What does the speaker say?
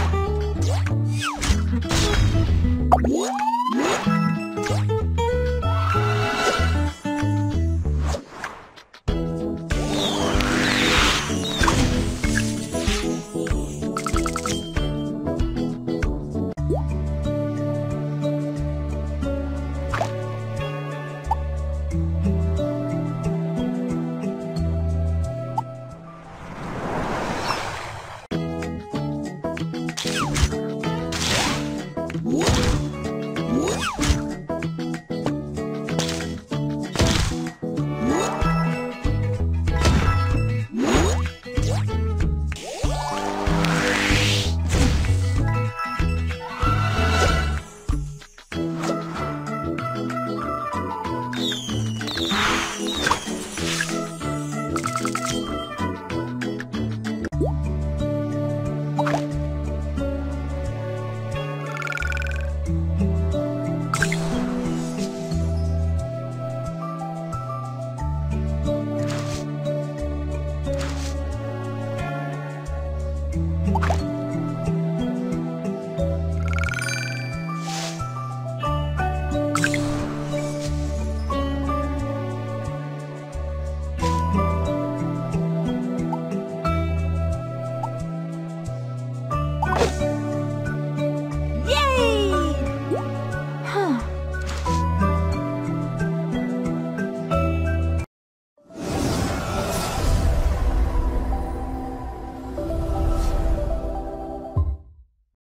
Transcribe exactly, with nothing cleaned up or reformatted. What?